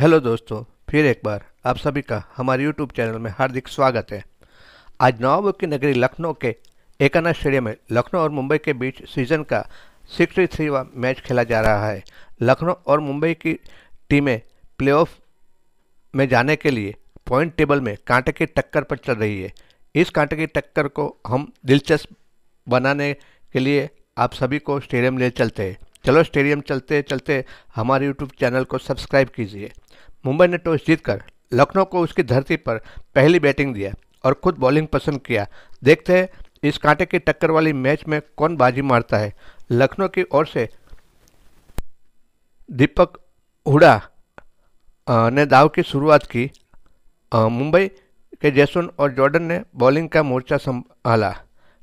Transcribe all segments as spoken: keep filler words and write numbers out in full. Hello दोस्तों, फिर एक बार आप सभी का हमारे यूट्यूब चैनल में हार्दिक स्वागत है। आज नवाबों की नगरी लखनऊ के एकाना स्टेडियम में लखनऊ और मुंबई के बीच सीजन का सिक्सटी थ्रीवा मैच खेला जा रहा है। लखनऊ और मुंबई की टीमें प्लेऑफ में जाने के लिए पॉइंट टेबल में कांटे की टक्कर पर चल रही है। इस कांटे की टक्कर को हम दिलचस्प बनाने के लिए आप सभी को स्टेडियम ले चलते हैं। चलो स्टेडियम चलते चलते हमारे यूट्यूब चैनल को सब्सक्राइब कीजिए। मुंबई ने टॉस जीतकर लखनऊ को उसकी धरती पर पहली बैटिंग दिया और खुद बॉलिंग पसंद किया। देखते हैं इस कांटे की टक्कर वाली मैच में कौन बाजी मारता है। लखनऊ की ओर से दीपक हुड्डा ने दाव की शुरुआत की। मुंबई के जेसन और जॉर्डन ने बॉलिंग का मोर्चा संभाला।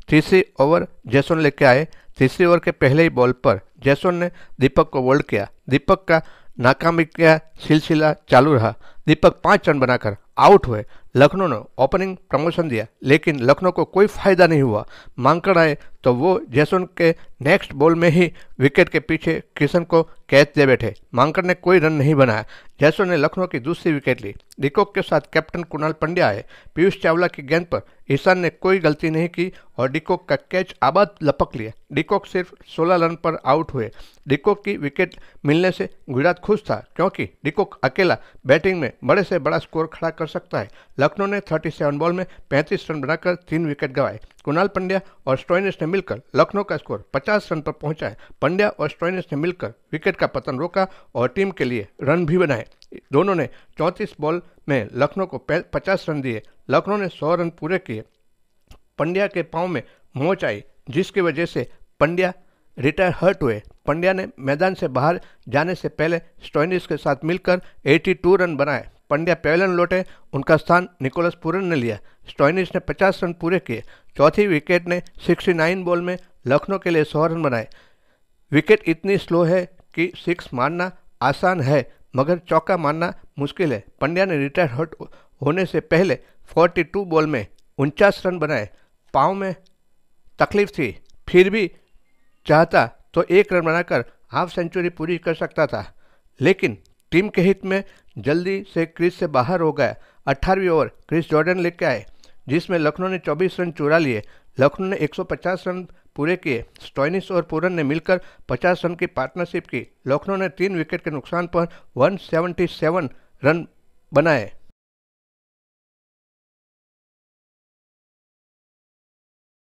तीसरी ओवर जेसन लेके आए। तीसरी ओवर के पहले ही बॉल पर जेसन ने दीपक को बोल्ड किया। दीपक का नाकामी का सिलसिला चालू रहा। दीपक पाँच रन बनाकर आउट हुए। लखनऊ ने ओपनिंग प्रमोशन दिया, लेकिन लखनऊ को कोई फायदा नहीं हुआ। मांकड़ आए तो वो जेसन के नेक्स्ट बॉल में ही विकेट के पीछे किशन को कैच दे बैठे। मांकड़ ने कोई रन नहीं बनाया। जेसन ने लखनऊ की दूसरी विकेट ली। डी कॉक के साथ कैप्टन कुणाल पंड्या आए। पीयूष चावला की गेंद पर ईशान ने कोई गलती नहीं की और डी कॉक का कैच आबाद लपक लिया। डी कॉक सिर्फ सोलह रन पर आउट हुए। डी कॉक की विकेट मिलने से गुजरात खुश था, क्योंकि डी कॉक अकेला बैटिंग में बड़े से बड़ा स्कोर खड़ा कर सकता है। लखनऊ ने सैंतीस बॉल में पैंतीस रन बनाकर तीन विकेट गंवाए। कुणाल पंड्या और स्टॉइनिस ने मिलकर लखनऊ का स्कोर पचास रन पर पहुंचाया। पंड्या और स्टॉइनिस ने मिलकर विकेट का पतन रोका और टीम के लिए रन भी बनाए। दोनों ने चौंतीस बॉल में लखनऊ को पचास रन दिए। लखनऊ ने सौ रन पूरे किए। पंड्या के पाँव में मोच आई, जिसकी वजह से पंड्या रिटायर हर्ट हुए। पंड्या ने मैदान से बाहर जाने से पहले स्टॉइनिस के साथ मिलकर बयासी रन बनाए। पंड्या पैवेलियन लौटे, उनका स्थान निकोलस पुरन ने लिया। स्टॉइनिस ने पचास रन पूरे किए। चौथी विकेट ने उनहत्तर बॉल में लखनऊ के लिए सौ रन बनाए। विकेट इतनी स्लो है कि सिक्स मारना आसान है, मगर चौका मारना मुश्किल है। पंड्या ने रिटायर हर्ट होने से पहले बयालीस बॉल में उनचास रन बनाए। पाँव में तकलीफ थी, फिर भी चाहता तो एक रन बनाकर हाफ सेंचुरी पूरी कर सकता था, लेकिन टीम के हित में जल्दी से क्रीज से बाहर हो गया। अट्ठारहवीं ओवर क्रिस जॉर्डन लेके आए, जिसमें लखनऊ ने चौबीस रन चुरा लिए। लखनऊ ने एक सौ पचास रन पूरे किए। स्टॉइनिस और पूरन ने मिलकर पचास रन की पार्टनरशिप की। लखनऊ ने तीन विकेट के नुकसान पर एक सौ सतहत्तर रन बनाए।